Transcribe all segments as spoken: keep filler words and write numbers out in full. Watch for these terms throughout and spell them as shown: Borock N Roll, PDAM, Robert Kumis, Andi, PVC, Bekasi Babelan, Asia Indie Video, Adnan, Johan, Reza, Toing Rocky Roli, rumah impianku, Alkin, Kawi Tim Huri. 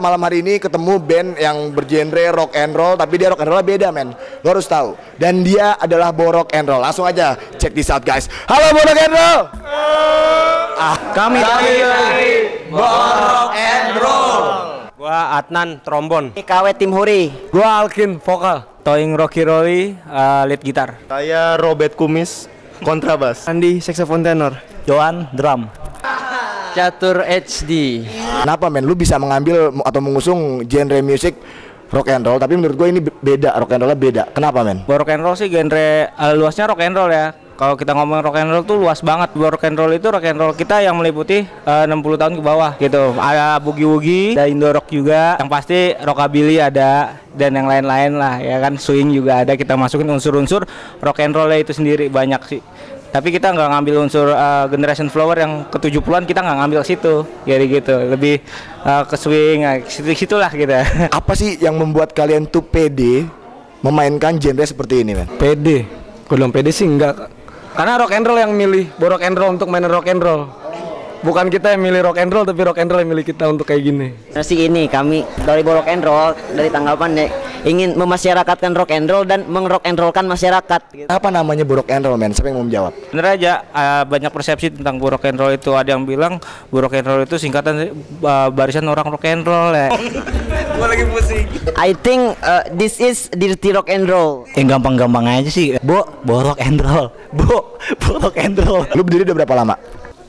malam hari ini ketemu band yang bergenre rock and roll, tapi dia rock and roll beda, men. Lo harus tahu. Dan dia adalah Borock N Roll. Langsung aja check this out, guys. Halo Borock N Roll. Ah, kami dari Borock N Roll. Gua Adnan trombon. Kawi Tim Huri. Gua Alkin vokal. Toing Rocky Roli uh, lead gitar. Saya Robert Kumis kontrabas. Andi saxophone tenor. Johan drum. Catur H D. Kenapa men, lu bisa mengambil atau mengusung genre musik rock and roll, tapi menurut gue ini beda, rock and rollnya beda. Kenapa men? Rock and roll sih genre uh, luasnya rock and roll ya. Kalau kita ngomong rock and roll tuh luas banget. Rock and roll itu rock and roll kita yang meliputi uh, enam puluh tahun ke bawah gitu. Ada boogie-woogie, ada indo rock juga. Yang pasti rockabilly ada dan yang lain-lain lah ya kan. Swing juga ada. Kita masukin unsur-unsur rock and rollnya itu sendiri banyak sih. Tapi kita nggak ngambil unsur uh, generation flower yang ke tujuh puluhan, kita nggak ngambil situ, jadi gitu, lebih uh, ke swing, uh, situ-situ lah kita. Apa sih yang membuat kalian tuh pede memainkan genre seperti ini, men? Pede? Gue bilang pede sih enggak, karena rock and roll yang milih Borock N Roll untuk main rock and roll. Bukan kita yang milih rock and roll, tapi rock and roll yang milih kita untuk kayak gini. Terus ini kami dari Borock N Roll, dari tanggapan deh, ingin memasyarakatkan rock and roll dan mengrock and rollkan masyarakat gitu. Apa namanya Borock N Roll, men? Siapa yang mau menjawab? Bener aja, uh, banyak persepsi tentang Borock N Roll itu. Ada yang bilang Borock N Roll itu singkatan uh, barisan orang rock and roll ya. Gua lagi pusing. I think uh, this is dirty rock and roll. Yang gampang-gampang aja sih, Bo, Borock N Roll. Bo, Borock N Roll. Lu berdiri udah berapa lama?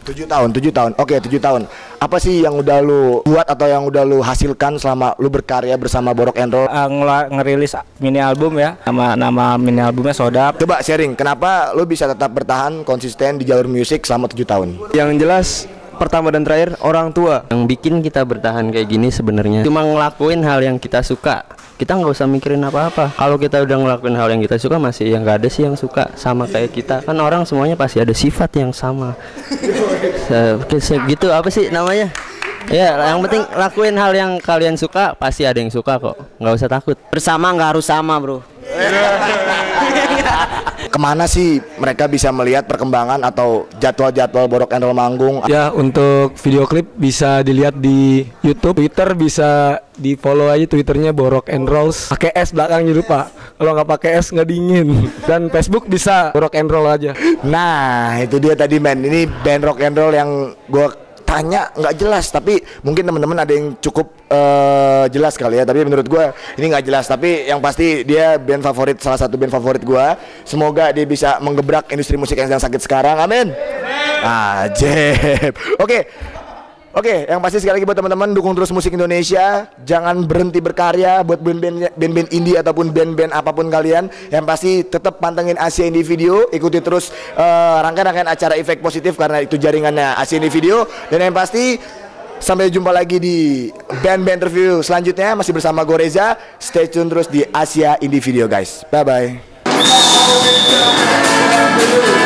tujuh tahun, tujuh tahun. Oke, tujuh tahun. Apa sih yang udah lu buat atau yang udah lu hasilkan selama lu berkarya bersama Borock N Roll? Uh, ngerilis mini album ya. Nama nama mini albumnya Sodap. Coba sharing, kenapa lu bisa tetap bertahan konsisten di jalur musik selama tujuh tahun? Yang jelas pertama dan terakhir orang tua. Yang bikin kita bertahan kayak gini sebenarnya cuma ngelakuin hal yang kita suka. Kita nggak usah mikirin apa-apa. Kalau kita udah ngelakuin hal yang kita suka, masih yang nggak ada sih yang suka sama kayak kita. Kan orang semuanya pasti ada sifat yang sama. Segitu apa sih namanya? Ya, yang penting lakuin hal yang kalian suka, pasti ada yang suka kok. Nggak usah takut. Bersama nggak harus sama, bro. Kemana sih mereka bisa melihat perkembangan atau jadwal-jadwal Borock N Roll manggung? Ya, untuk video klip bisa dilihat di YouTube, Twitter bisa di follow aja twitternya Borock N Rolls. Pakai S belakangnya lupa. Kalau nggak pakai S nggak dingin. Dan Facebook bisa Borock N Roll aja. Nah itu dia tadi men. Ini band rock and roll yang gue tanya nggak jelas. Tapi mungkin teman-teman ada yang cukup uh, jelas kali ya. Tapi menurut gue ini nggak jelas. Tapi yang pasti dia band favorit, salah satu band favorit gue. Semoga dia bisa menggebrak industri musik yang sedang sakit sekarang. Amin. Ajeb. Oke. Okay. Oke, yang pasti sekali lagi buat teman-teman dukung terus musik Indonesia, jangan berhenti berkarya buat band-band band-band indie ataupun band-band apapun kalian. Yang pasti tetap pantengin Asia Indie Video, ikuti terus uh, rangkaian-rangkaian acara Efek Positif karena itu jaringannya Asia Indie Video. Dan yang pasti sampai jumpa lagi di band-band interview selanjutnya masih bersama gue Reza. Stay tune terus di Asia Indie Video guys. Bye bye.